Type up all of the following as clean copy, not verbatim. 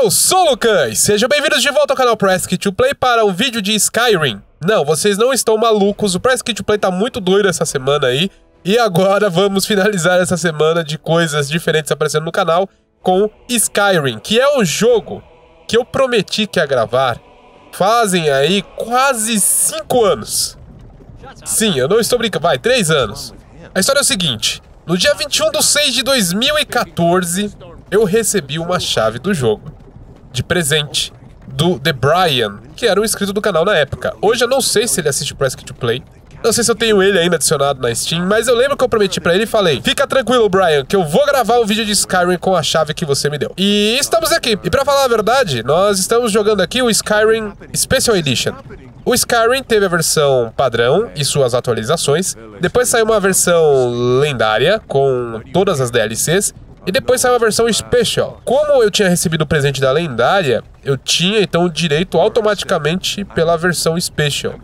Eu sou o Lukan e sejam bem-vindos de volta ao canal Press Key to Play para o vídeo de Skyrim. Não, vocês não estão malucos, o Press Key to Play tá muito doido essa semana aí. E agora vamos finalizar essa semana de coisas diferentes aparecendo no canal com Skyrim, que é o jogo que eu prometi que ia gravar fazem aí quase 5 anos. Sim, eu não estou brincando, vai, 3 anos. A história é o seguinte, no dia 21/6/2014... eu recebi uma chave do jogo, de presente, do The Brian, que era um inscrito do canal na época. Hoje eu não sei se ele assiste Press Key to Play, não sei se eu tenho ele ainda adicionado na Steam, mas eu lembro que eu prometi pra ele e falei, fica tranquilo, Brian, que eu vou gravar um vídeo de Skyrim com a chave que você me deu. E estamos aqui. E pra falar a verdade, nós estamos jogando aqui o Skyrim Special Edition. O Skyrim teve a versão padrão e suas atualizações, depois saiu uma versão lendária com todas as DLCs, e depois saiu a versão Special. Como eu tinha recebido o presente da lendária, eu tinha então o direito automaticamente pela versão Special.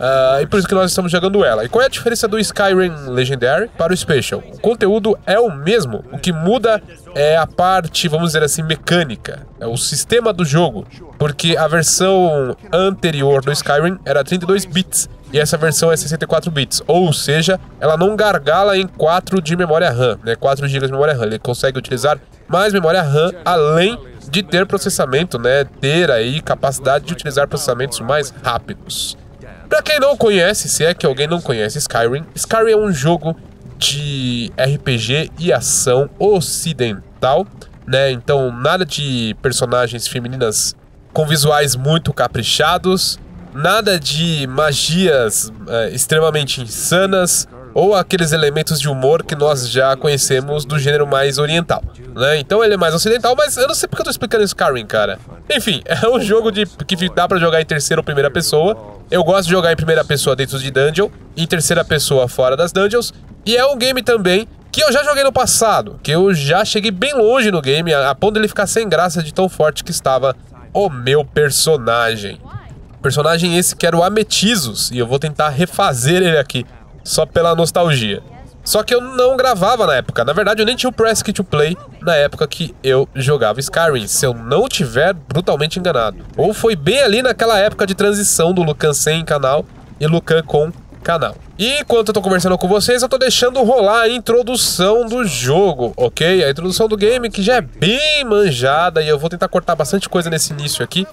E por isso que nós estamos jogando ela. E qual é a diferença do Skyrim Legendary para o Special? O conteúdo é o mesmo. O que muda é a parte, vamos dizer assim, mecânica. É o sistema do jogo. Porque a versão anterior do Skyrim era 32 bits. E essa versão é 64 bits, ou seja, ela não gargala em 4 de memória RAM, né? 4 GB de memória RAM, ele consegue utilizar mais memória RAM, além de ter processamento, né? Ter aí capacidade de utilizar processamentos mais rápidos. Para quem não conhece, se é que alguém não conhece Skyrim, Skyrim é um jogo de RPG e ação ocidental, né? Então nada de personagens femininas com visuais muito caprichados, nada de magias extremamente insanas ou aqueles elementos de humor que nós já conhecemos do gênero mais oriental, né? Então ele é mais ocidental, mas eu não sei porque eu tô explicando Skyrim, cara. Enfim, é um jogo que dá pra jogar em terceira ou primeira pessoa. Eu gosto de jogar em primeira pessoa dentro de dungeon, em terceira pessoa fora das dungeons. E é um game também que eu já joguei no passado, que eu já cheguei bem longe no game, a ponto de ele ficar sem graça de tão forte que estava o meu personagem. Personagem esse que era o Ametizus, e eu vou tentar refazer ele aqui, só pela nostalgia. Só que eu não gravava na época, na verdade eu nem tinha o Press Key to Play na época que eu jogava Skyrim, se eu não tiver brutalmente enganado. Ou foi bem ali naquela época de transição do Lukan sem canal e Lukan com canal. E enquanto eu tô conversando com vocês, eu tô deixando rolar a introdução do jogo, ok? A introdução do game que já é bem manjada e eu vou tentar cortar bastante coisa nesse início aqui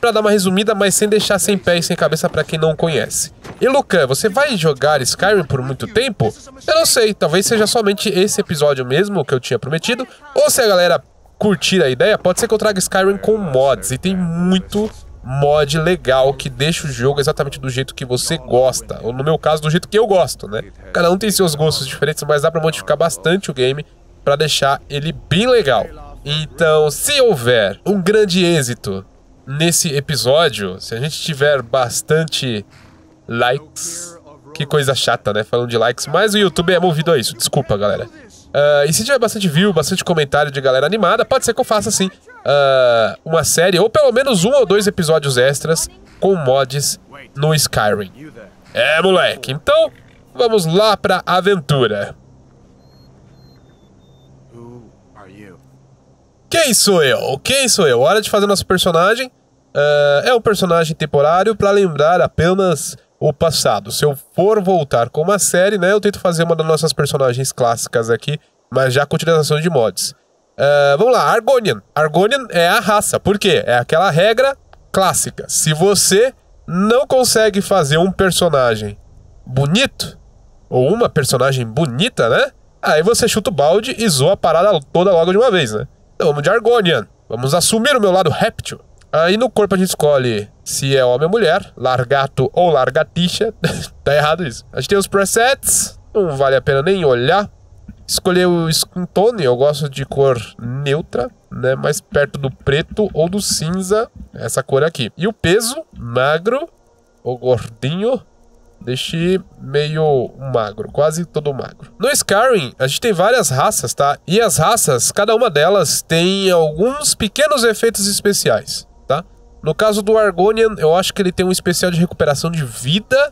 pra dar uma resumida, mas sem deixar sem pé e sem cabeça pra quem não conhece. E Lukan, você vai jogar Skyrim por muito tempo? Eu não sei, talvez seja somente esse episódio mesmo que eu tinha prometido, ou se a galera curtir a ideia, pode ser que eu traga Skyrim com mods, e tem muito mod legal que deixa o jogo exatamente do jeito que você gosta, ou no meu caso, do jeito que eu gosto, né? Cada um tem seus gostos diferentes, mas dá pra modificar bastante o game pra deixar ele bem legal. Então, se houver um grande êxito nesse episódio, se a gente tiver bastante likes, que coisa chata, né? Falando de likes, mas o YouTube é movido a isso, desculpa, galera. E se tiver bastante view, bastante comentário de galera animada, pode ser que eu faça, sim, uma série, ou pelo menos um ou dois episódios extras com mods no Skyrim. É, moleque, então vamos lá pra aventura. Quem sou eu? Quem sou eu? Hora de fazer nosso personagem. É um personagem temporário para lembrar apenas o passado. Se eu for voltar com uma série, né, eu tento fazer uma das nossas personagens clássicas aqui, mas já com utilização de mods. Vamos lá, Argonian. Argonian é a raça, por quê? É aquela regra clássica. Se você não consegue fazer um personagem bonito, ou uma personagem bonita, né, aí você chuta o balde e zoa a parada toda logo de uma vez, né. Então vamos de Argonian, vamos assumir o meu lado réptil. Aí no corpo a gente escolhe se é homem ou mulher, largato ou largatixa. Tá errado isso. A gente tem os presets, não vale a pena nem olhar. Escolher o skin tone, eu gosto de cor neutra, né, mais perto do preto ou do cinza, essa cor aqui. E o peso, magro ou gordinho, deixei meio magro, quase todo magro. No Skyrim, a gente tem várias raças, tá? E as raças, cada uma delas tem alguns pequenos efeitos especiais, tá? No caso do Argonian, eu acho que ele tem um especial de recuperação de vida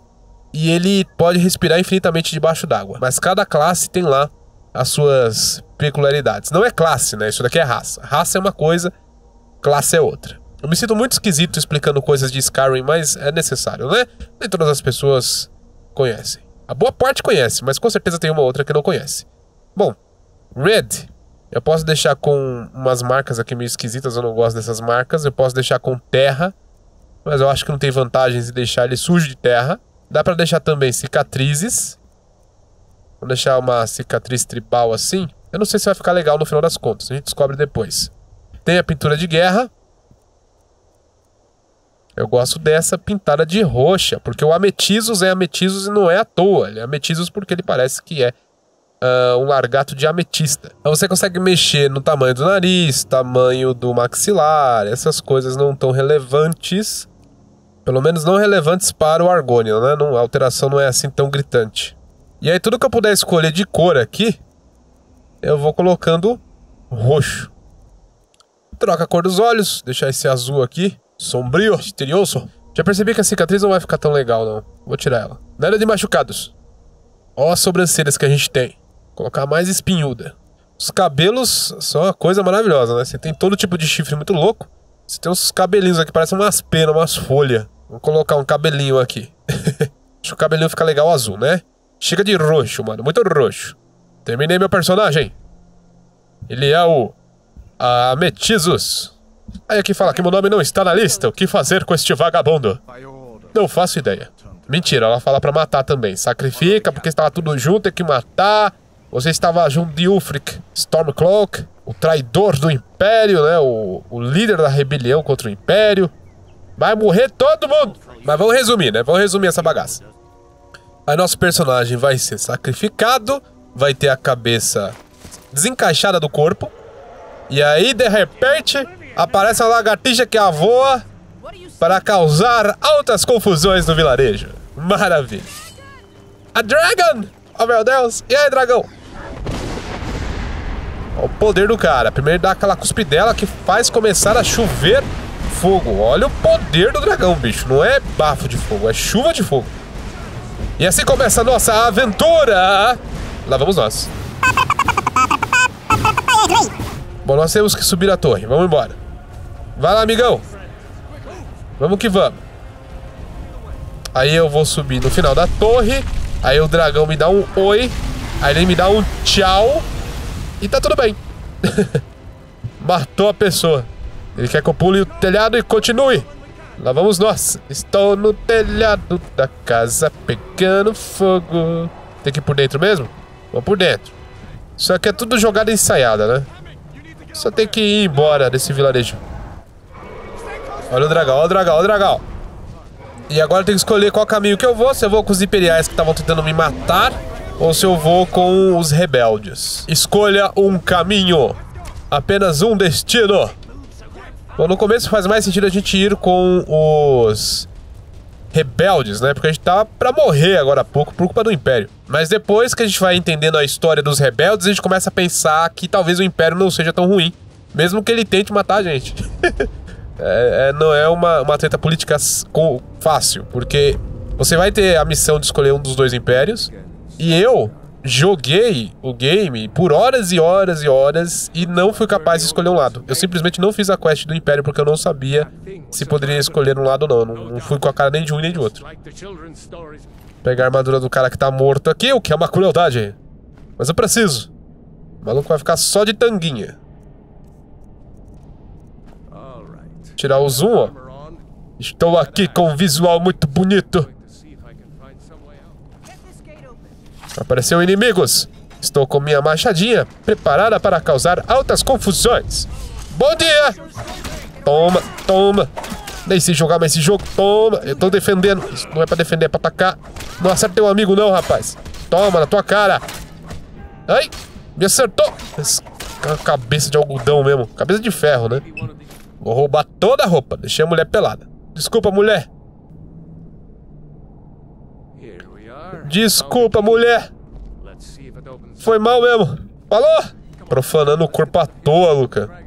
e ele pode respirar infinitamente debaixo d'água. Mas cada classe tem lá as suas peculiaridades. Não é classe, né? Isso daqui é raça. Raça é uma coisa, classe é outra. Eu me sinto muito esquisito explicando coisas de Skyrim, mas é necessário, né? Nem todas as pessoas conhecem. A boa parte conhece, mas com certeza tem uma outra que não conhece. Bom, Red, eu posso deixar com umas marcas aqui meio esquisitas, eu não gosto dessas marcas. Eu posso deixar com terra, mas eu acho que não tem vantagens em deixar ele sujo de terra. Dá pra deixar também cicatrizes. Vou deixar uma cicatriz tribal assim. Eu não sei se vai ficar legal no final das contas. A gente descobre depois. Tem a pintura de guerra. Eu gosto dessa pintada de roxa. Porque o Ametizus é Ametizus e não é à toa. Ele é Ametizus porque ele parece que é um largato de ametista. Então você consegue mexer no tamanho do nariz, tamanho do maxilar. Essas coisas não tão relevantes. Pelo menos não relevantes para o Argonian, né? Não, a alteração não é assim tão gritante. E aí tudo que eu puder escolher de cor aqui, eu vou colocando roxo. Troca a cor dos olhos. Deixar esse azul aqui. Sombrio, misterioso. Já percebi que a cicatriz não vai ficar tão legal, não. Vou tirar ela. Nada de machucados. Ó as sobrancelhas que a gente tem. Colocar mais espinhuda. Os cabelos são uma coisa maravilhosa, né? Você tem todo tipo de chifre muito louco. Você tem uns cabelinhos aqui, parecem umas penas, umas folhas. Vou colocar um cabelinho aqui. Acho que o cabelinho fica legal azul, né? Chega de roxo, mano. Muito roxo. Terminei meu personagem. Ele é o Ametizus. Aí aqui fala que meu nome não está na lista. O que fazer com este vagabundo? Não faço ideia. Mentira, ela fala pra matar também. Sacrifica, porque estava tudo junto, tem que matar. Você estava junto de Ulfric Stormcloak, o traidor do Império, né? O líder da rebelião contra o Império. Vai morrer todo mundo! Mas vamos resumir, né? Vamos resumir essa bagaça. Aí nosso personagem vai ser sacrificado, vai ter a cabeça desencaixada do corpo. E aí, de repente, aparece a lagartixa que avoa para causar altas confusões no vilarejo. Maravilha! A Dragon! Oh, meu Deus! E aí, dragão? Olha o poder do cara. Primeiro dá aquela cuspidela que faz começar a chover fogo. Olha o poder do dragão, bicho. Não é bafo de fogo, é chuva de fogo. E assim começa a nossa aventura. Lá vamos nós. Bom, nós temos que subir a torre. Vamos embora. Vai lá, amigão. Vamos que vamos. Aí eu vou subir no final da torre. Aí o dragão me dá um oi. Aí ele me dá um tchau. E tá tudo bem. Matou a pessoa. Ele quer que eu pule o telhado e continue. Lá vamos nós. Estou no telhado da casa pegando fogo. Tem que ir por dentro mesmo? Vamos por dentro. Isso aqui é tudo jogada ensaiada, né? Só tem que ir embora desse vilarejo. Olha o dragão, olha o dragão, olha o dragão. E agora eu tenho que escolher qual caminho que eu vou. Se eu vou com os imperiais que estavam tentando me matar, ou se eu vou com os rebeldes. Escolha um caminho. Apenas um destino. Bom, no começo faz mais sentido a gente ir com os rebeldes, né? Porque a gente tá pra morrer agora há pouco por culpa do Império. Mas depois que a gente vai entendendo a história dos rebeldes, a gente começa a pensar que talvez o Império não seja tão ruim. Mesmo que ele tente matar a gente. Não é uma treta política fácil, porque você vai ter a missão de escolher um dos dois impérios. E eu joguei o game por horas e horas e horas e não fui capaz de escolher um lado. Eu simplesmente não fiz a quest do Império porque eu não sabia se poderia escolher um lado ou não. Não fui com a cara nem de um nem de outro. Pegar a armadura do cara que tá morto aqui, o que é uma crueldade. Mas eu preciso. O maluco vai ficar só de tanguinha. Tirar o zoom, ó. Estou aqui com um visual muito bonito. Apareceu inimigos. Estou com minha machadinha preparada para causar altas confusões. Bom dia. Toma, toma. Nem se jogar mais esse jogo. Toma. Eu tô defendendo. Isso não é pra defender, é pra atacar. Não acerta teu amigo não, rapaz. Toma na tua cara. Ai, me acertou. Cabeça de algodão mesmo. Cabeça de ferro, né? Vou roubar toda a roupa. Deixei a mulher pelada. Desculpa, mulher. Desculpa, mulher. Foi mal mesmo. Falou? Profanando o corpo à toa, Lukan. Deixa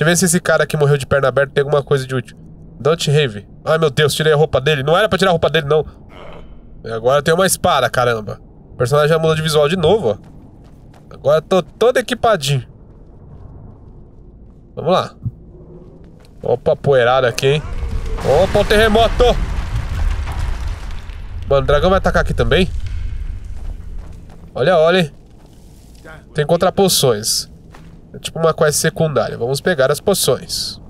eu ver se esse cara aqui morreu de perna aberta tem alguma coisa de útil. Don't Rave. Ai, meu Deus, tirei a roupa dele. Não era pra tirar a roupa dele, não. E agora eu tenho uma espada, caramba. O personagem já mudou de visual de novo, ó. Agora eu tô todo equipadinho. Vamos lá. Opa, poeirada aqui, hein? Opa, o terremoto! Mano, o dragão vai atacar aqui também? Olha, olha, hein? Tem contrapoções. É tipo uma quest secundária. Vamos pegar as poções.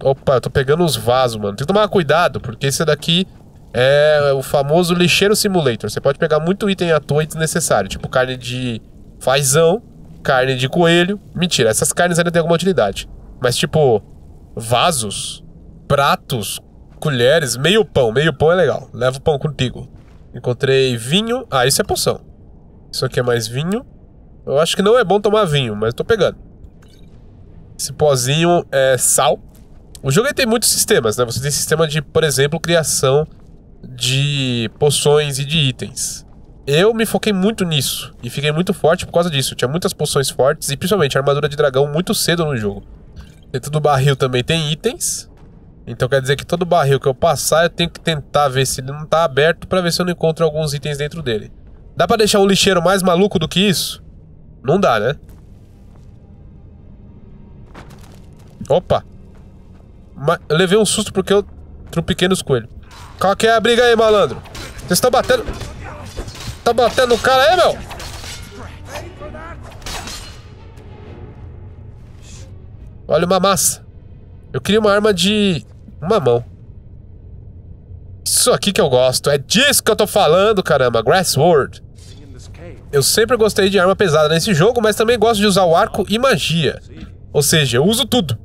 Opa, eu tô pegando uns vasos, mano. Tem que tomar cuidado, porque esse daqui é o famoso lixeiro simulator. Você pode pegar muito item à toa e desnecessário. Tipo carne de fazão, carne de coelho. Mentira, essas carnes ainda tem alguma utilidade. Mas tipo, vasos, pratos, colheres, meio pão. Meio pão é legal. Leva o pão contigo. Encontrei vinho. Ah, isso é poção. Isso aqui é mais vinho. Eu acho que não é bom tomar vinho, mas tô pegando. Esse pozinho é sal. O jogo aí tem muitos sistemas, né? Você tem sistema de, por exemplo, criação de poções e de itens. Eu me foquei muito nisso. E fiquei muito forte por causa disso. Eu tinha muitas poções fortes e principalmente armadura de dragão muito cedo no jogo. Dentro do barril também tem itens. Então quer dizer que todo barril que eu passar, eu tenho que tentar ver se ele não tá aberto pra ver se eu não encontro alguns itens dentro dele. Dá pra deixar um lixeiro mais maluco do que isso? Não dá, né? Opa! Eu levei um susto porque eu trupiquei nos coelhos. Qual que é a briga aí, malandro? Vocês estão batendo... Tá batendo o cara aí, meu? Olha uma massa. Eu queria uma arma de... uma mão. Isso aqui que eu gosto. É disso que eu tô falando, caramba. Grass Sword. Eu sempre gostei de arma pesada nesse jogo, mas também gosto de usar o arco e magia. Ou seja, eu uso tudo.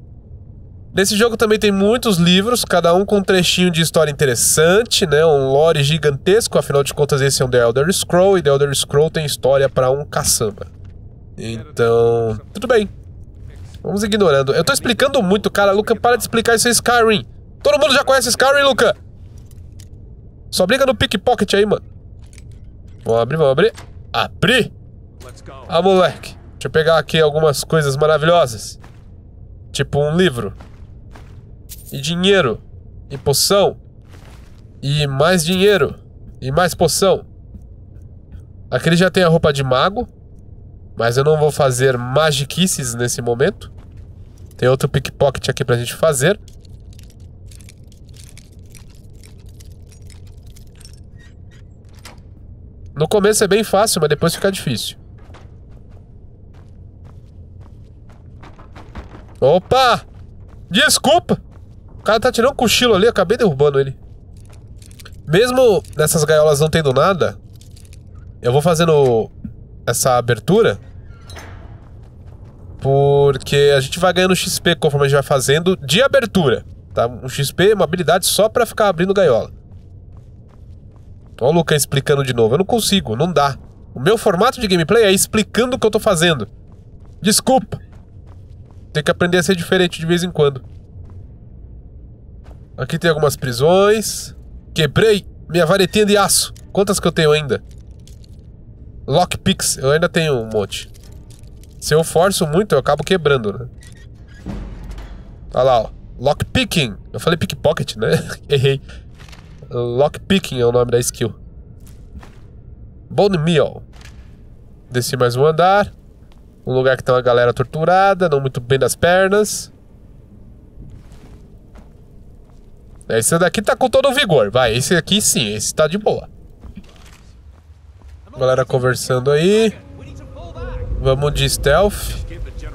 Nesse jogo também tem muitos livros, cada um com um trechinho de história interessante, né? Um lore gigantesco, afinal de contas esse é um The Elder Scrolls, e The Elder Scrolls tem história pra um caçamba. Então, tudo bem. Vamos ignorando. Eu tô explicando muito, cara. Lukan, para de explicar isso aí, Skyrim. Todo mundo já conhece Skyrim, Lukan. Só briga no pickpocket aí, mano. Vamos abrir, vamos abrir. Abri! Ah, moleque. Deixa eu pegar aqui algumas coisas maravilhosas. Tipo um livro. E dinheiro. E poção. E mais dinheiro. E mais poção. Aqui ele já tem a roupa de mago. Mas eu não vou fazer magiquices nesse momento. Tem outro pickpocket aqui pra gente fazer. No começo é bem fácil, mas depois fica difícil. Opa! Desculpa! O cara tá tirando um cochilo ali, eu acabei derrubando ele. Mesmo nessas gaiolas não tendo nada, eu vou fazendo essa abertura porque a gente vai ganhando XP conforme a gente vai fazendo de abertura, tá? Um XP, uma habilidade só pra ficar abrindo gaiola. Olha o Lukan explicando de novo. Eu não consigo, não dá. O meu formato de gameplay é explicando o que eu tô fazendo. Desculpa. Tem que aprender a ser diferente de vez em quando. Aqui tem algumas prisões. Quebrei minha varetinha de aço. Quantas que eu tenho ainda? Lockpicks, eu ainda tenho um monte. Se eu forço muito, eu acabo quebrando, né? Olha lá, ó. Lockpicking. Eu falei pickpocket, né? Errei. Lockpicking é o nome da skill. Bone meal. Desci mais um andar. Um lugar que tem uma galera torturada, não muito bem das pernas. Esse daqui tá com todo o vigor, vai, esse aqui sim, esse tá de boa. Galera conversando aí. Vamos de stealth.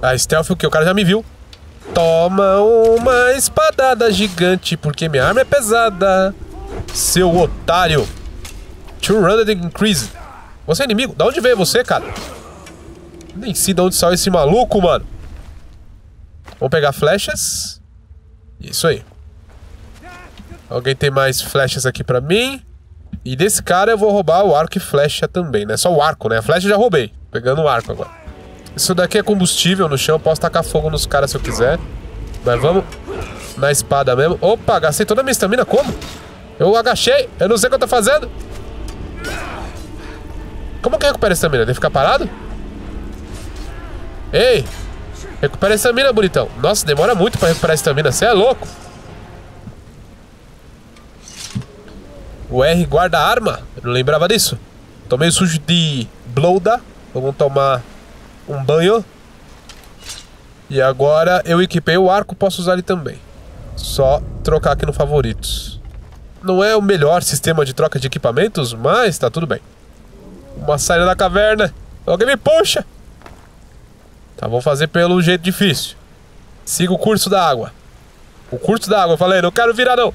Ah, stealth o que? O cara já me viu. Toma uma espadada gigante, porque minha arma é pesada. Seu otário. Two-handed increase. Você é inimigo? Da onde veio você, cara? Nem sei de onde saiu esse maluco, mano. Vamos pegar flechas. Isso aí. Alguém tem mais flechas aqui pra mim. E desse cara eu vou roubar o arco e flecha também, né? Só o arco, né? A flecha eu já roubei. Pegando o arco agora. Isso daqui é combustível no chão. Eu posso tacar fogo nos caras se eu quiser. Mas vamos na espada mesmo. Opa, gastei toda a minha estamina. Como? Eu agachei. Eu não sei o que eu tô fazendo. Como que recupera a estamina? Deve ficar parado? Ei! Recupera a estamina, bonitão. Nossa, demora muito pra recuperar a estamina. Você é louco? O R guarda arma. Eu não lembrava disso. Tô meio sujo de blowda. Vamos tomar um banho. E agora eu equipei o arco, posso usar ele também. Só trocar aqui no favoritos. Não é o melhor sistema de troca de equipamentos, mas tá tudo bem. Uma saída da caverna. Alguém me puxa. Tá, vou fazer pelo jeito difícil. Siga o curso da água. O curso da água, eu falei, não quero virar não.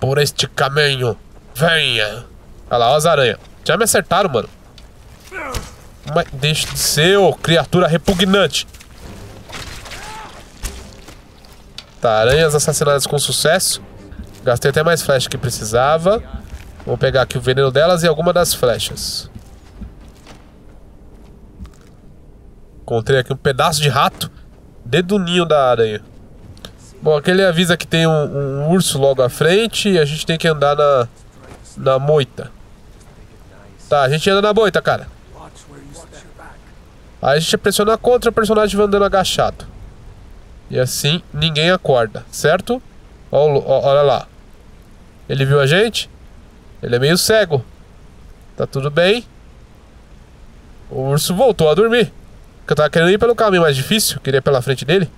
Por este caminho. Venha. Olha lá, ó as aranhas. Já me acertaram, mano. Mas deixa de ser, ô, criatura repugnante. Tá, aranhas assassinadas com sucesso. Gastei até mais flecha que precisava. Vou pegar aqui o veneno delas e alguma das flechas. Encontrei aqui um pedaço de rato. Dedo ninho da aranha. Bom, aquele avisa que tem um urso logo à frente. E a gente tem que andar na moita. Tá, a gente anda na moita, cara. Aí a gente pressiona contra, o personagem vai andando agachado. E assim ninguém acorda, certo? Olha lá. Ele viu a gente? Ele é meio cego. Tá tudo bem. O urso voltou a dormir. Porque eu tava querendo ir pelo caminho mais difícil. Queria ir pela frente dele.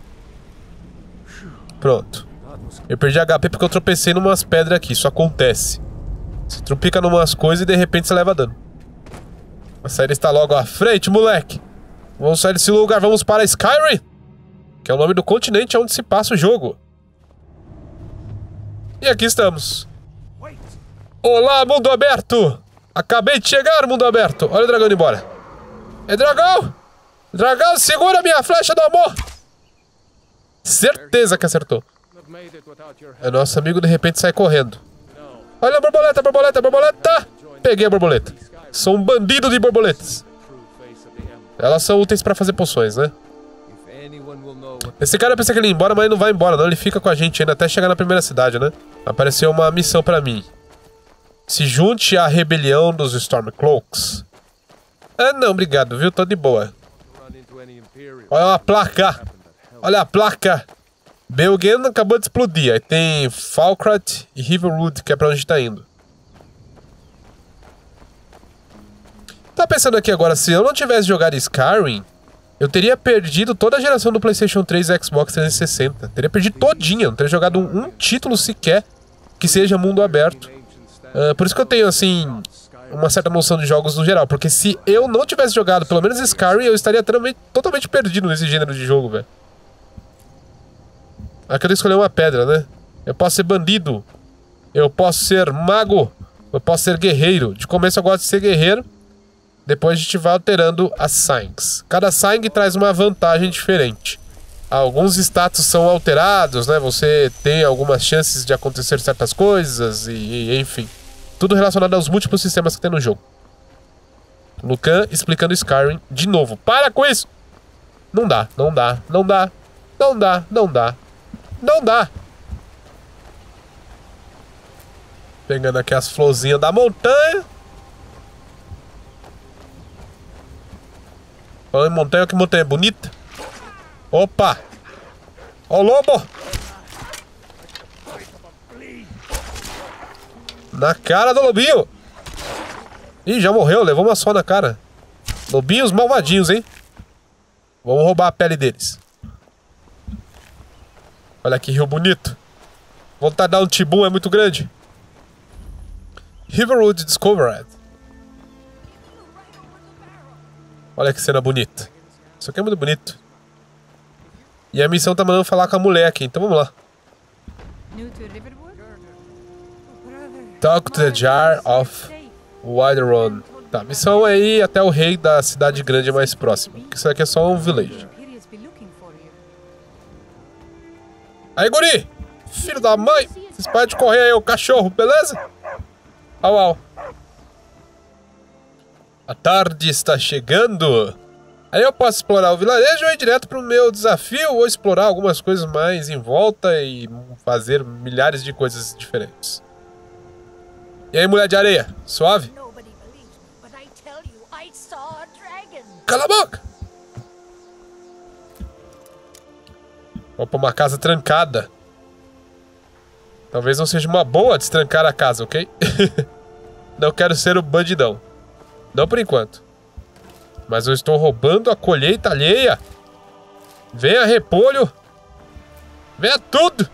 Pronto. Eu perdi HP porque eu tropecei numas pedras aqui. Isso acontece. Você tropica numas coisas e de repente você leva dano. A saída está logo à frente, moleque. Vamos sair desse lugar, vamos para Skyrim, que é o nome do continente onde se passa o jogo. E aqui estamos. Olá, mundo aberto. Acabei de chegar, mundo aberto. Olha o dragão indo embora. É dragão. Dragão, segura minha flecha do amor. Certeza que acertou. É nosso amigo, de repente sai correndo. Olha a borboleta, borboleta, borboleta. Peguei a borboleta. Sou um bandido de borboletas. Elas são úteis pra fazer poções, né? Esse cara pensa que ele ia embora, mas ele não vai embora não. Ele fica com a gente ainda até chegar na primeira cidade, né? Apareceu uma missão pra mim. Se junte à rebelião dos Stormcloaks. Ah não, obrigado, viu? Tô de boa. Olha uma placa. Olha a placa. Belgen acabou de explodir. Aí tem Falkreath e Riverwood, que é pra onde a gente tá indo. Tá pensando aqui agora, se eu não tivesse jogado Skyrim, eu teria perdido toda a geração do PlayStation 3 e Xbox 360. Teria perdido todinha, não teria jogado um título sequer que seja mundo aberto. Por isso que eu tenho, assim, uma certa noção de jogos no geral. Porque se eu não tivesse jogado pelo menos Skyrim, eu estaria totalmente perdido nesse gênero de jogo, velho. Aqui eu escolhi uma pedra, né? Eu posso ser bandido, eu posso ser mago, eu posso ser guerreiro. De começo eu gosto de ser guerreiro. Depois a gente vai alterando as sangs. Cada sang traz uma vantagem diferente. Alguns status são alterados, né? Você tem algumas chances de acontecer certas coisas e enfim. Tudo relacionado aos múltiplos sistemas que tem no jogo. Lukan explicando Skyrim de novo. Para com isso! Não dá, não dá, não dá, não dá, não dá, não dá. Pegando aqui as florzinhas da montanha. Falando em montanha, que montanha bonita. Opa! Ó o lobo! Na cara do lobinho! Ih, já morreu, levou uma só na cara. Lobinhos malvadinhos, hein? Vamos roubar a pele deles. Olha que rio bonito. Vontade de dar um tibum, é muito grande. Riverwood Discovered. Olha que cena bonita. Isso aqui é muito bonito. E a missão tá mandando falar com a mulher aqui, então vamos lá. Talk to the Jar of Wilderon. Tá, a missão é ir até o rei da cidade grande mais próxima. Isso aqui é só um village. Aí, guri! Filho da mãe! Vocês param de correr aí, o cachorro, beleza? Au, au. A tarde está chegando. Aí eu posso explorar o vilarejo e ir direto pro meu desafio, ou explorar algumas coisas mais em volta e fazer milhares de coisas diferentes. E aí, mulher de areia, suave? Cala a boca! Vou pra uma casa trancada. Talvez não seja uma boa destrancar a casa, ok? Não quero ser o bandidão. Não por enquanto. Mas eu estou roubando a colheita alheia. Venha repolho. Venha tudo.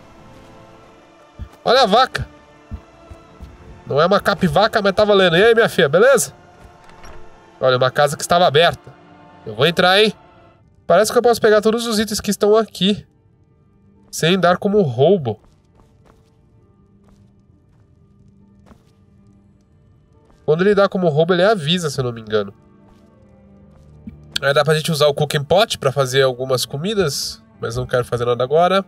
Olha a vaca. Não é uma capivaca, mas tá valendo. E aí, minha filha, beleza? Olha, uma casa que estava aberta. Eu vou entrar, hein? Parece que eu posso pegar todos os itens que estão aqui sem dar como roubo. Quando ele dá como roubo, ele avisa, se eu não me engano. Aí dá pra gente usar o cooking pot pra fazer algumas comidas, mas não quero fazer nada agora.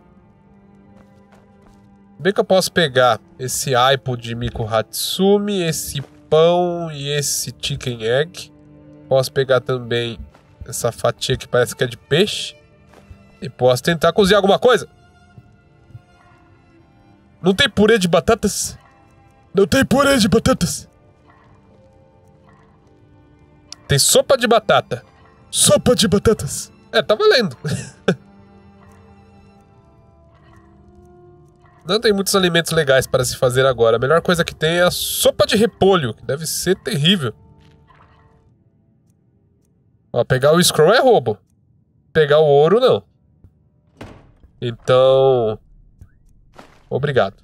Bem que eu posso pegar esse aipo de Miku Hatsumi, esse pão e esse chicken egg. Posso pegar também essa fatia que parece que é de peixe. E posso tentar cozinhar alguma coisa. Não tem purê de batatas? Não tem purê de batatas. Tem sopa de batata. Sopa de batatas. É, tá valendo. Não tem muitos alimentos legais para se fazer agora. A melhor coisa que tem é a sopa de repolho, que deve ser terrível. Ó, pegar o scroll é roubo. Pegar o ouro, não. Então... obrigado.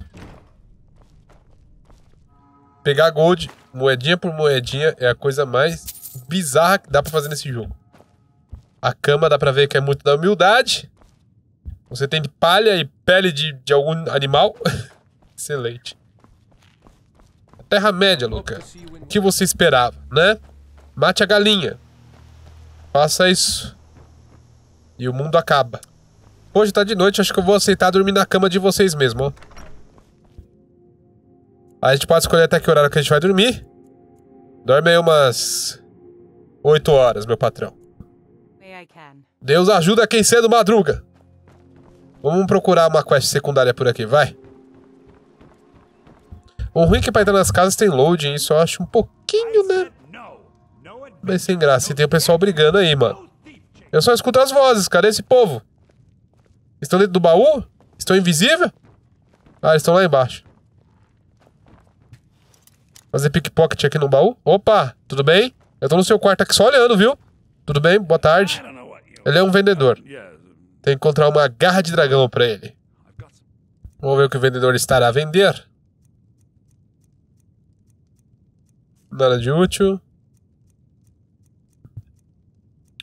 Pegar gold, moedinha por moedinha, é a coisa mais bizarra que dá pra fazer nesse jogo. A cama dá pra ver que é muito da humildade. Você tem de palha e pele de algum animal. Excelente. Terra-média, Luca. O que você esperava, né? Mate a galinha. Faça isso. E o mundo acaba. Hoje tá de noite, acho que eu vou aceitar dormir na cama de vocês mesmo, ó. A gente pode escolher até que horário que a gente vai dormir. Dorme aí umas... 8 horas, meu patrão. Deus ajuda quem cedo madruga. Vamos procurar uma quest secundária por aqui, vai. O ruim é que pra entrar nas casas tem loading, isso eu acho um pouquinho, né? Mas sem graça, e tem o pessoal brigando aí, mano. Eu só escuto as vozes, cadê esse povo? Estão dentro do baú? Estão invisíveis? Ah, eles estão lá embaixo. Fazer pickpocket aqui no baú. Opa, tudo bem? Eu tô no seu quarto aqui só olhando, viu? Tudo bem? Boa tarde. Ele é um vendedor. Tem que encontrar uma garra de dragão pra ele. Vamos ver o que o vendedor estará a vender. Nada de útil.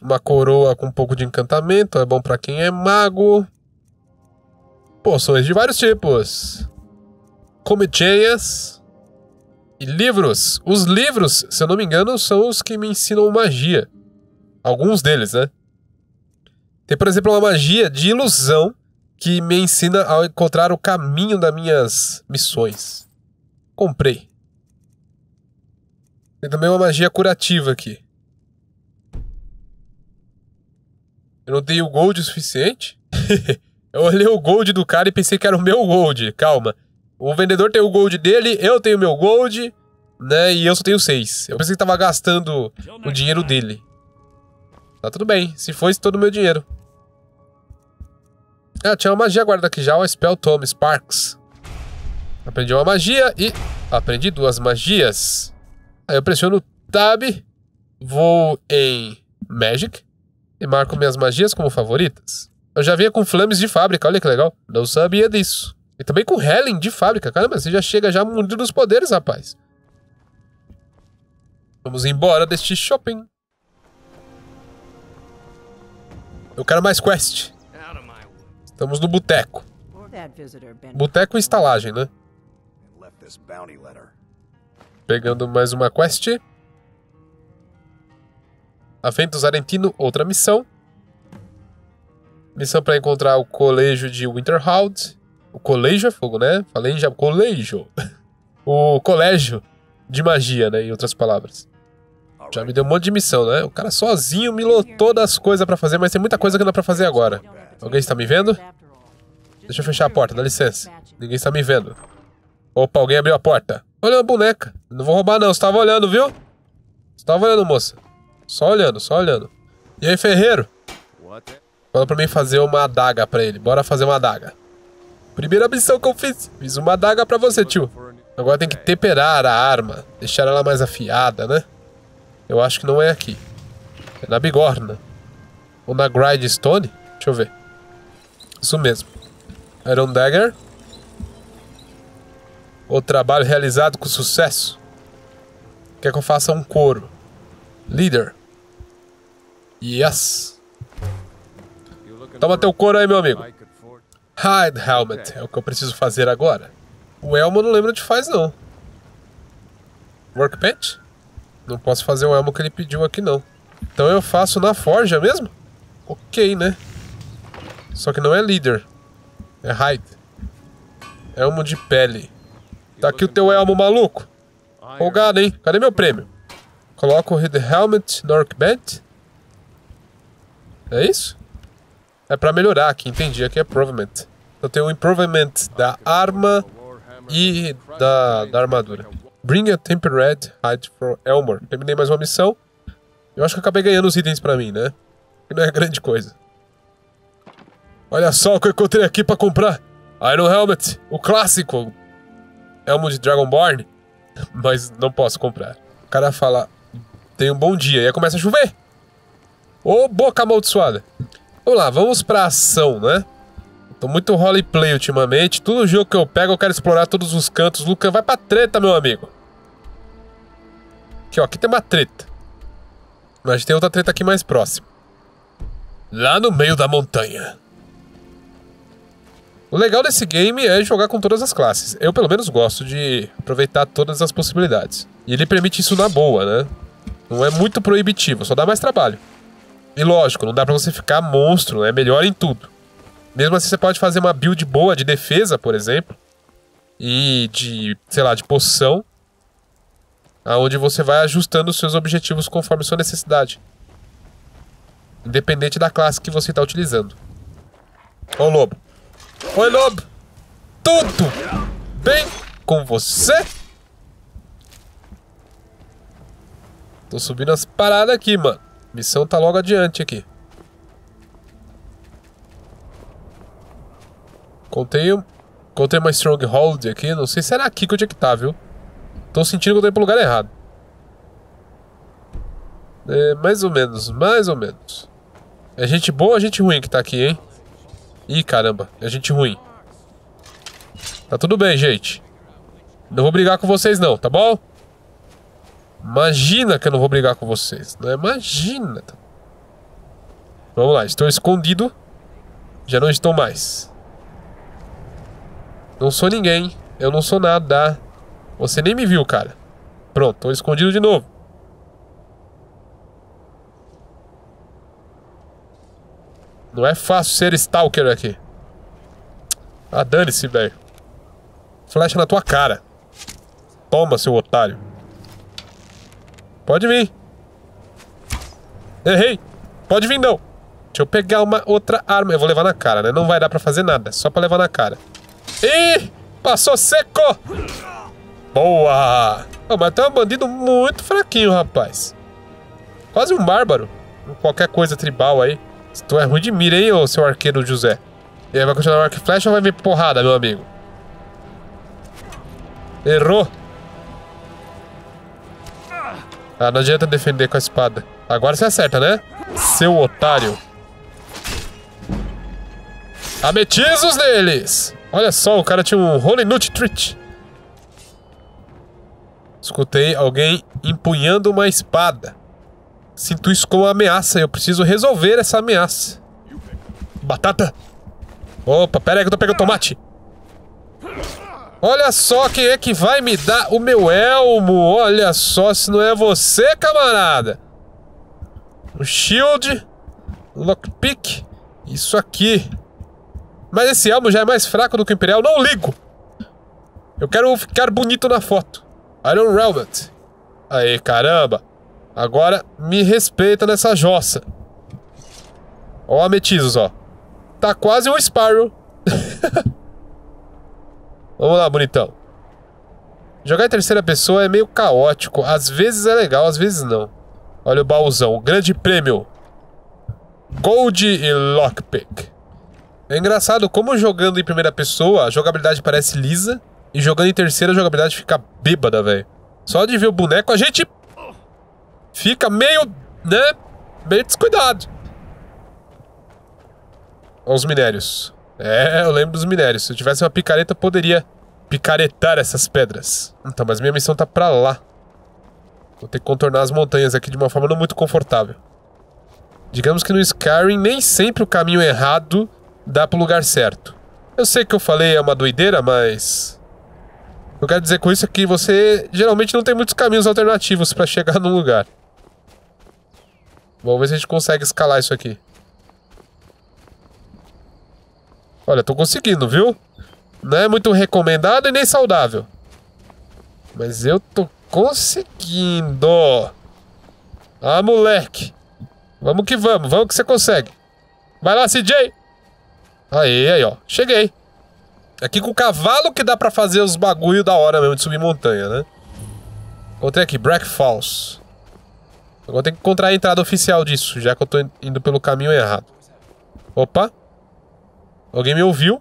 Uma coroa com um pouco de encantamento. É bom pra quem é mago. Poções de vários tipos. Comidinhas. E livros. Os livros, se eu não me engano, são os que me ensinam magia. Alguns deles, né? Tem, por exemplo, uma magia de ilusão que me ensina a encontrar o caminho das minhas missões. Comprei. Tem também uma magia curativa aqui. Eu não tenho gold o suficiente? Eu olhei o gold do cara e pensei que era o meu gold. Calma. O vendedor tem o gold dele, eu tenho meu gold, né? E eu só tenho 6. Eu pensei que tava gastando o dinheiro dele. Tá tudo bem, se fosse todo o meu dinheiro. Ah, tinha uma magia guardada aqui já, o Spell Tome Sparks. Aprendi uma magia e... aprendi 2 magias. Aí eu pressiono Tab, vou em Magic e marco minhas magias como favoritas. Eu já vinha com Flames de fábrica, olha que legal. Não sabia disso. E também com Helen de fábrica, caramba, você já chega já munido dos poderes, rapaz. Vamos embora deste shopping. Eu quero mais quest. Estamos no boteco. Boteco e estalagem, né? Pegando mais uma quest. Aventus Arentino, outra missão. Missão para encontrar o colégio de Winterhold. O colégio é fogo, né? Falei já, colégio. O colégio de magia, né? Em outras palavras. Já me deu um monte de missão, né? O cara sozinho me lotou das coisas pra fazer, mas tem muita coisa que não dá pra fazer agora. Alguém está me vendo? Deixa eu fechar a porta, dá licença. Ninguém está me vendo. Opa, alguém abriu a porta. Olha uma boneca. Não vou roubar não, você tava olhando, viu? Você tava olhando, moça. Só olhando, só olhando. E aí, ferreiro? Fala pra mim fazer uma adaga pra ele. Bora fazer uma adaga. Primeira missão que eu fiz. Fiz uma adaga pra você, tio. Agora tem que temperar a arma. Deixar ela mais afiada, né? Eu acho que não é aqui. É na bigorna. Ou na grindstone. Deixa eu ver. Isso mesmo. Iron Dagger. O trabalho realizado com sucesso. Quer que eu faça um coro. Líder. Yes. Toma teu coro aí, meu amigo. Hide Helmet. É o que eu preciso fazer agora. O elmo eu não lembro onde faz, não. Workbench? Não posso fazer o elmo que ele pediu aqui, não. Então eu faço na forja mesmo? Ok, né? Só que não é líder. É hide. Elmo de pele. Tá aqui o teu elmo, maluco. Folgado, hein? Cadê meu prêmio? Coloco o Hide Helmet no Workbench. É isso? É pra melhorar aqui, entendi. Aqui é Improvement. Eu tenho o Improvement da arma e da armadura. Bring a Tempered Hide for Elmor. Terminei mais uma missão. Eu acho que acabei ganhando os itens pra mim, né? Que não é grande coisa. Olha só o que eu encontrei aqui pra comprar. Iron Helmet, o clássico. Elmo de Dragonborn. Mas não posso comprar. O cara fala, tenha um bom dia. E aí começa a chover. Ô, boca amaldiçoada. Vamos lá, vamos pra ação, né? Tô muito roleplay ultimamente. Todo jogo que eu pego eu quero explorar todos os cantos. Lukan, vai pra treta, meu amigo. Aqui, ó, aqui tem uma treta. Mas tem outra treta aqui mais próxima. Lá no meio da montanha. O legal desse game é jogar com todas as classes. Eu, pelo menos, gosto de aproveitar todas as possibilidades. E ele permite isso na boa, né? Não é muito proibitivo, só dá mais trabalho. E lógico, não dá pra você ficar monstro, é melhor em tudo. Mesmo assim, você pode fazer uma build boa de defesa, por exemplo. E de, sei lá, de poção. Onde você vai ajustando os seus objetivos conforme sua necessidade. Independente da classe que você tá utilizando. Ó o lobo. Oi, lobo. Tudo bem com você? Tô subindo as paradas aqui, mano. Missão tá logo adiante aqui. Contei uma stronghold aqui. Não sei se era aqui que eu tinha que estar, viu? Tô sentindo que eu tô indo pro lugar errado. É, mais ou menos, mais ou menos. É gente boa ou gente ruim que tá aqui, hein? Ih, caramba. É gente ruim. Tá tudo bem, gente. Não vou brigar com vocês não, tá bom? Imagina que eu não vou brigar com vocês, né? Imagina. Vamos lá, estou escondido. Já não estou mais. Não sou ninguém. Eu não sou nada. Você nem me viu, cara. Pronto, estou escondido de novo. Não é fácil ser stalker aqui. Ah, dane-se, velho. Flecha na tua cara. Toma, seu otário. Pode vir. Errei. Pode vir, não. Deixa eu pegar uma outra arma. Eu vou levar na cara, né? Não vai dar pra fazer nada. Só pra levar na cara. Ih! Passou seco! Boa! Oh, mas tá um bandido muito fraquinho, rapaz. Quase um bárbaro. Qualquer coisa tribal aí. Se tu é ruim de mira, hein, ô seu arqueiro José. E aí, vai continuar o arco e flecha ou vai vir porrada, meu amigo? Errou. Ah, não adianta defender com a espada. Agora você acerta, né? Seu otário. Ametizos neles! Olha só, o cara tinha um Holy Nut Treat. Escutei alguém empunhando uma espada. Sinto isso como uma ameaça. Eu preciso resolver essa ameaça. Batata! Opa, pera aí que eu tô pegando tomate. Olha só quem é que vai me dar o meu elmo. Olha só, se não é você, camarada. Um shield. Um lockpick. Isso aqui. Mas esse elmo já é mais fraco do que o Imperial. Não ligo. Eu quero ficar bonito na foto. Iron Helmet. Aê, caramba. Agora me respeita nessa jossa. Ó o Ametizos, ó. Tá quase um Sparrow. Vamos lá, bonitão. Jogar em terceira pessoa é meio caótico. Às vezes é legal, às vezes não. Olha o baúzão. O grande prêmio. Gold e Lockpick. É engraçado como jogando em primeira pessoa, a jogabilidade parece lisa. E jogando em terceira, a jogabilidade fica bêbada, velho. Só de ver o boneco, a gente fica meio, né? Meio descuidado. Os minérios. É, eu lembro dos minérios. Se eu tivesse uma picareta, eu poderia picaretar essas pedras. Então, mas minha missão tá pra lá. Vou ter que contornar as montanhas aqui de uma forma não muito confortável. Digamos que no Skyrim nem sempre o caminho errado dá pro lugar certo. Eu sei que eu falei é uma doideira, mas... eu quero dizer com isso é que você geralmente não tem muitos caminhos alternativos pra chegar num lugar. Vamos ver se a gente consegue escalar isso aqui. Olha, tô conseguindo, viu? Não é muito recomendado e nem saudável. Mas eu tô conseguindo. Ah, moleque. Vamos que você consegue. Vai lá, CJ. Aí, ó. Cheguei. Aqui com o cavalo que dá pra fazer os bagulho da hora mesmo de subir montanha, né? Encontrei aqui, Black Falls. Agora tem que encontrar a entrada oficial disso, já que eu tô indo pelo caminho errado. Opa. Alguém me ouviu.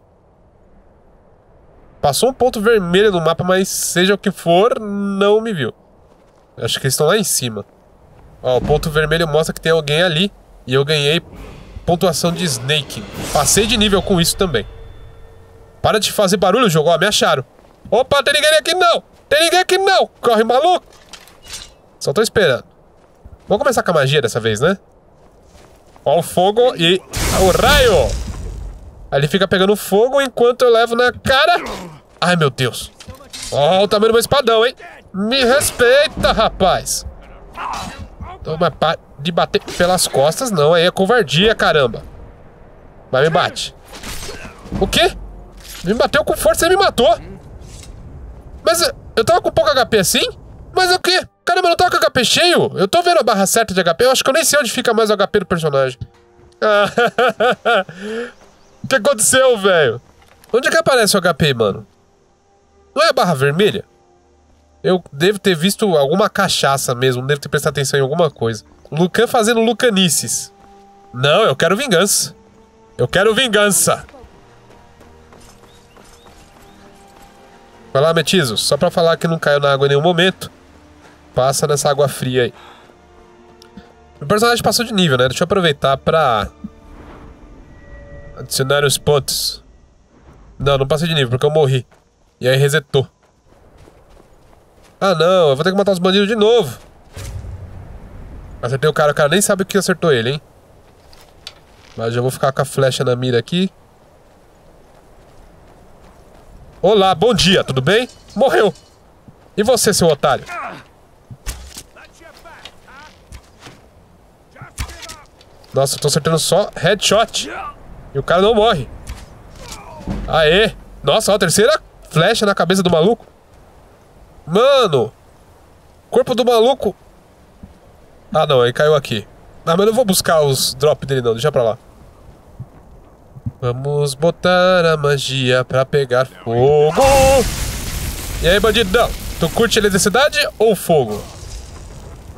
Passou um ponto vermelho no mapa, mas seja o que for, não me viu. Acho que eles estão lá em cima. Ó, o ponto vermelho mostra que tem alguém ali. E eu ganhei pontuação de Snake. Passei de nível com isso também. Para de fazer barulho, jogo. Ó, me acharam. Opa, tem ninguém aqui não! Tem ninguém aqui não! Corre, maluco! Só tô esperando. Vamos começar com a magia dessa vez, né? Ó, o fogo e... o raio! Aí ele fica pegando fogo enquanto eu levo na cara. Ai, meu Deus. Ó, o tamanho do meu espadão, hein? Me respeita, rapaz. Toma, para de bater pelas costas, não. Aí é covardia, caramba. Mas me bate. O quê? Me bateu com força e me matou. Mas eu tava com pouco HP assim? Mas o quê? Caramba, eu não tava com HP cheio. Eu tô vendo a barra certa de HP. Eu acho que eu nem sei onde fica mais o HP do personagem. Ah, o que aconteceu, velho? Onde é que aparece o HP, mano? Não é a barra vermelha? Eu devo ter visto alguma cachaça mesmo. Devo ter prestado atenção em alguma coisa. Lukan fazendo lucanices. Não, eu quero vingança. Eu quero vingança. Vai lá, Ametizus. Só pra falar que não caiu na água em nenhum momento. Passa nessa água fria aí. O personagem passou de nível, né? Deixa eu aproveitar pra... adicionar os pontos. Não, não passei de nível, porque eu morri. E aí resetou. Ah, não. Eu vou ter que matar os bandidos de novo. Acertei o cara nem sabe o que acertou ele, hein? Mas eu vou ficar com a flecha na mira aqui. Olá, bom dia, tudo bem? Morreu. E você, seu otário? Nossa, eu tô acertando só headshot. E o cara não morre. Aê. Nossa, ó, a terceira flecha na cabeça do maluco. Mano. Corpo do maluco. Ah, não. Ele caiu aqui. Ah, mas eu não vou buscar os drops dele, não. Deixa pra lá. Vamos botar a magia pra pegar fogo. E aí, bandidão? Tu curte eletricidade ou fogo?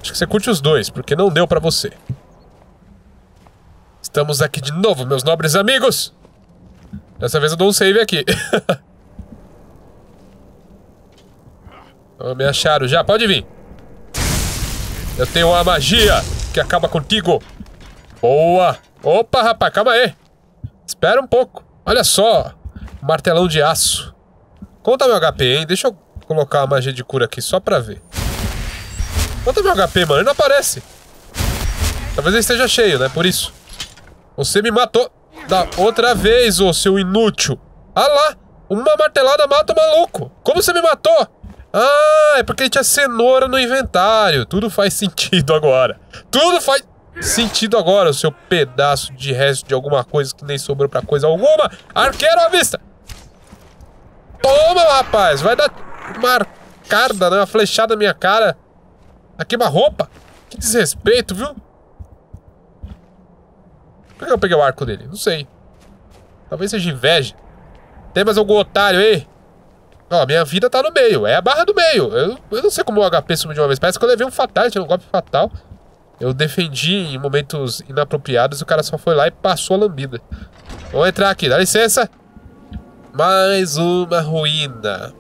Acho que você curte os dois, porque não deu pra você. Estamos aqui de novo, meus nobres amigos. Dessa vez eu dou um save aqui. Oh, me acharam já, pode vir. Eu tenho uma magia que acaba contigo. Boa. Opa, rapaz, calma aí. Espera um pouco. Olha só, martelão de aço. Conta meu HP, hein. Deixa eu colocar a magia de cura aqui só pra ver. Conta meu HP, mano, ele não aparece. Talvez ele esteja cheio, né, por isso. Você me matou da outra vez, ô seu inútil. Ah lá, uma martelada mata o maluco. Como você me matou? Ah, é porque tinha cenoura no inventário. Tudo faz sentido agora. Tudo faz sentido agora, o seu pedaço de resto de alguma coisa que nem sobrou pra coisa alguma. Arqueiro à vista. Toma, rapaz. Vai dar uma arcada, né? Uma flechada na minha cara. Aqui uma roupa. Que desrespeito, viu? Por que eu peguei o arco dele? Não sei. Talvez seja inveja. Tem mais algum otário aí? Ó, minha vida tá no meio. É a barra do meio. Eu não sei como o HP subiu de uma vez. Parece que eu levei um fatal. Tinha um golpe fatal. Eu defendi em momentos inapropriados. O cara só foi lá e passou a lambida. Vamos entrar aqui. Dá licença. Mais uma ruína.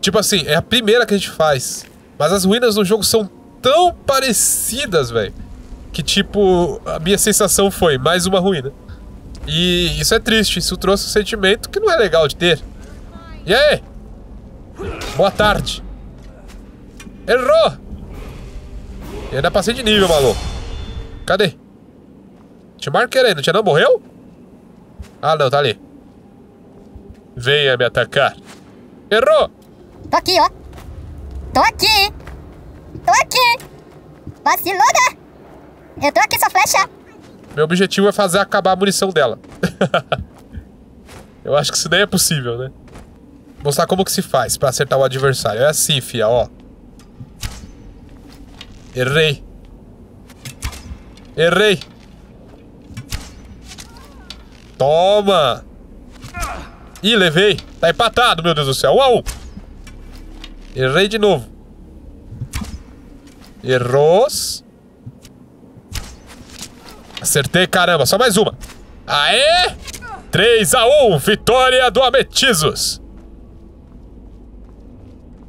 Tipo assim, é a primeira que a gente faz. Mas as ruínas no jogo são tão parecidas, velho. Que tipo, a minha sensação foi mais uma ruína. E isso é triste, isso trouxe um sentimento que não é legal de ter. E aí? Boa tarde. Errou! Eu ainda passei de nível, maluco. Cadê? Te marquei aí, não tinha não? Morreu? Ah, não, tá ali. Venha me atacar. Errou! Tô aqui, ó. Tô aqui. Tô aqui. Vacilona. Eu tô aqui, sua flecha. Meu objetivo é fazer acabar a munição dela. Eu acho que isso nem é possível, né? Mostrar como que se faz pra acertar o adversário. É assim, fia, ó. Errei. Errei. Toma. Ih, levei. Tá empatado, meu Deus do céu. 1 a 1. Errei de novo. Erros. Acertei, caramba. Só mais uma. Aê! 3 a 1. Vitória do Ametizus.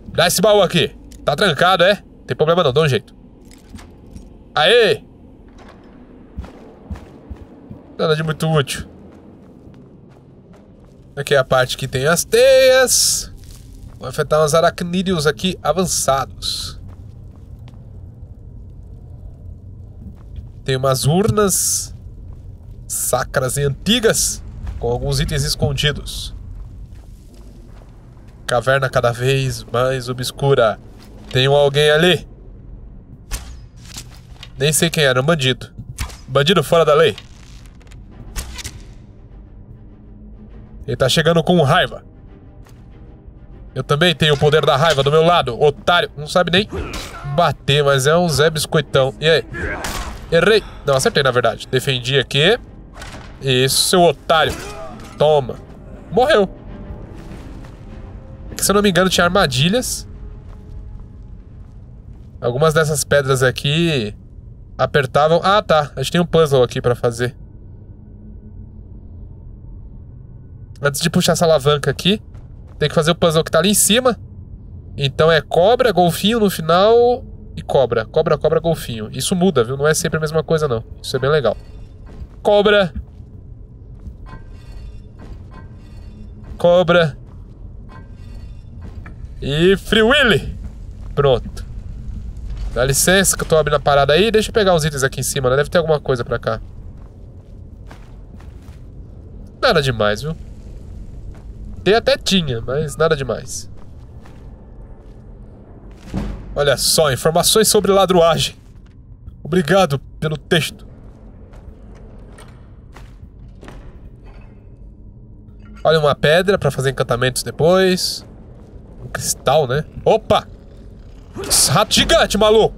Dá esse baú aqui. Tá trancado, é? Tem problema não. Dá um jeito. Aê! Nada de muito útil. Aqui é a parte que tem as teias. Vou afetar uns aracnídeos aqui avançados. Tem umas urnas sacras e antigas com alguns itens escondidos. Caverna cada vez mais obscura. Tem alguém ali. Nem sei quem era, um bandido. Bandido fora da lei. Ele tá chegando com raiva. Eu também tenho o poder da raiva do meu lado, otário. Não sabe nem bater, mas é um Zé Biscoitão. E aí? Errei. Não, acertei na verdade. Defendi aqui. Isso, seu otário. Toma. Morreu. É que, se eu não me engano, tinha armadilhas. Algumas dessas pedras aqui apertavam... Ah, tá. A gente tem um puzzle aqui pra fazer. Antes de puxar essa alavanca aqui, tem que fazer o puzzle que tá ali em cima. Então é cobra, golfinho no final e cobra. Cobra, cobra, golfinho. Isso muda, viu? Não é sempre a mesma coisa, não. Isso é bem legal. Cobra. Cobra. E Free Willy. Pronto. Dá licença que eu tô abrindo a parada aí. Deixa eu pegar os itens aqui em cima, né? Deve ter alguma coisa pra cá. Nada demais, viu? Tem até tinha, mas nada demais. Olha só, informações sobre ladruagem. Obrigado pelo texto. Olha, uma pedra pra fazer encantamentos depois. Um cristal, né? Opa! Rato gigante, maluco!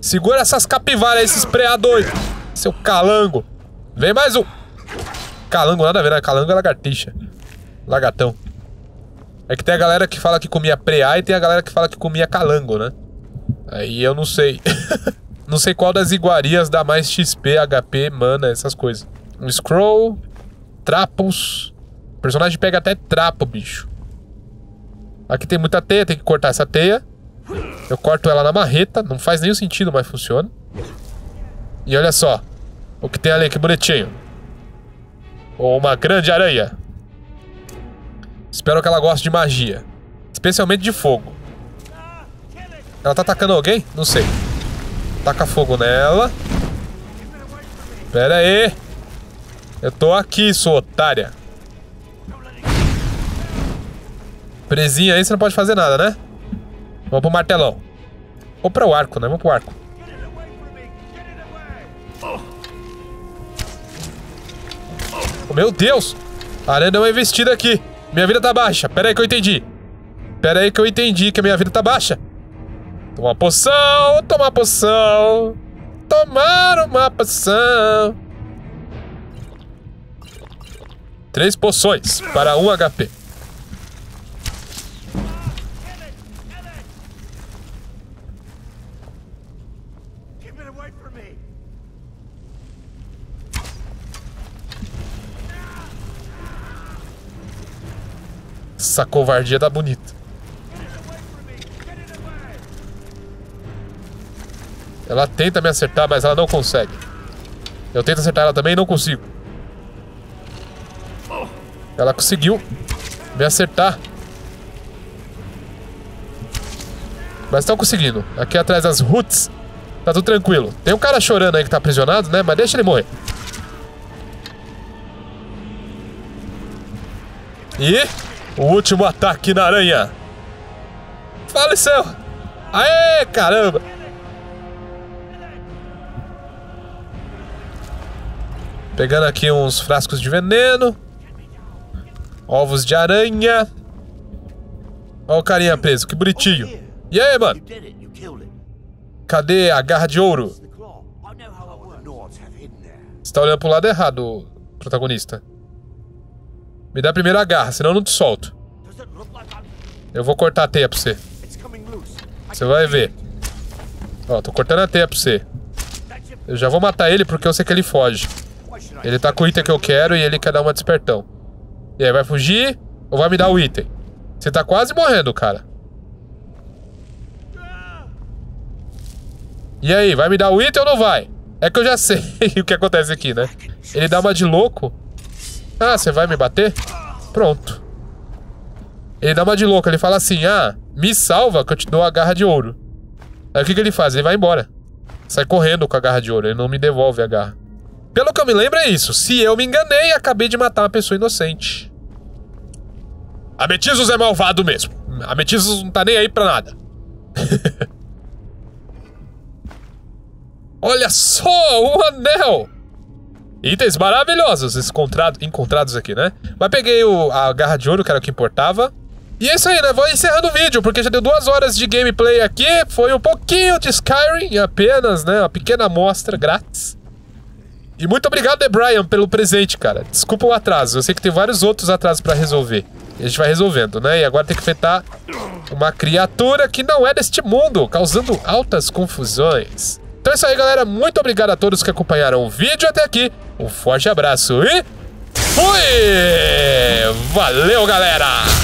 Segura essas capivaras, esses preá doido. Seu calango. Vem mais um. Calango, nada a ver, né? Calango é lagartixa. Lagartão. É que tem a galera que fala que comia preá e tem a galera que fala que comia calango, né? Aí eu não sei. Não sei qual das iguarias dá mais XP, HP, mana, essas coisas. Um scroll. Trapos. O personagem pega até trapo, bicho. Aqui tem muita teia, tem que cortar essa teia. Eu corto ela na marreta. Não faz nenhum sentido, mas funciona. E olha só o que tem ali, que bonitinho. Uma grande aranha. Espero que ela goste de magia. Especialmente de fogo. Ela tá atacando alguém? Não sei. Taca fogo nela. Pera aí. Eu tô aqui, sua otária. Presinha aí, você não pode fazer nada, né? Vamos pro martelão. Ou pro arco, né? Vamos pro arco. Meu Deus! A aranha deu uma investida aqui. Minha vida tá baixa. Pera aí que eu entendi. Pera aí que eu entendi que a minha vida tá baixa. Toma poção, toma poção. Tomar uma poção. 3 poções para 1 HP. Essa covardia tá bonita. Ela tenta me acertar, mas ela não consegue. Eu tento acertar ela também e não consigo. Ela conseguiu me acertar. Mas estão conseguindo. Aqui atrás das roots. Tá tudo tranquilo. Tem um cara chorando aí que tá aprisionado, né? Mas deixa ele morrer. E o último ataque na aranha. Faleceu. Aê, caramba. Pegando aqui uns frascos de veneno. Ovos de aranha. Ó o carinha preso, que bonitinho. E aí, mano? Cadê a garra de ouro? Você tá olhando pro lado errado, protagonista. Me dá primeiro a garra, senão eu não te solto. Eu vou cortar a teia pra você. Você vai ver. Ó, tô cortando a teia pra você. Eu já vou matar ele porque eu sei que ele foge. Ele tá com o item que eu quero e ele quer dar uma despertão. E aí, vai fugir ou vai me dar o item? Você tá quase morrendo, cara. E aí, vai me dar o item ou não vai? É que eu já sei o que acontece aqui, né? Ele dá uma de louco. Ah, você vai me bater? Pronto. Ele dá uma de louco, ele fala assim, ah, me salva que eu te dou a garra de ouro. Aí o que ele faz? Ele vai embora. Sai correndo com a garra de ouro, ele não me devolve a garra. Pelo que eu me lembro é isso. Se eu me enganei, acabei de matar uma pessoa inocente. Ametizus é malvado mesmo. Ametizus não tá nem aí pra nada. Olha só, um anel. Itens maravilhosos encontrados aqui, né? Mas peguei a garra de ouro, que era o que importava. E é isso aí, né? Vou encerrando o vídeo, porque já deu 2 horas de gameplay aqui. Foi um pouquinho de Skyrim, apenas, né? Uma pequena amostra grátis. E muito obrigado, The Brian, pelo presente, cara. Desculpa o atraso. Eu sei que tem vários outros atrasos pra resolver. E a gente vai resolvendo, né? E agora tem que enfrentar uma criatura que não é deste mundo, causando altas confusões. Então é isso aí, galera. Muito obrigado a todos que acompanharam o vídeo até aqui. Um forte abraço e... fui! Valeu, galera!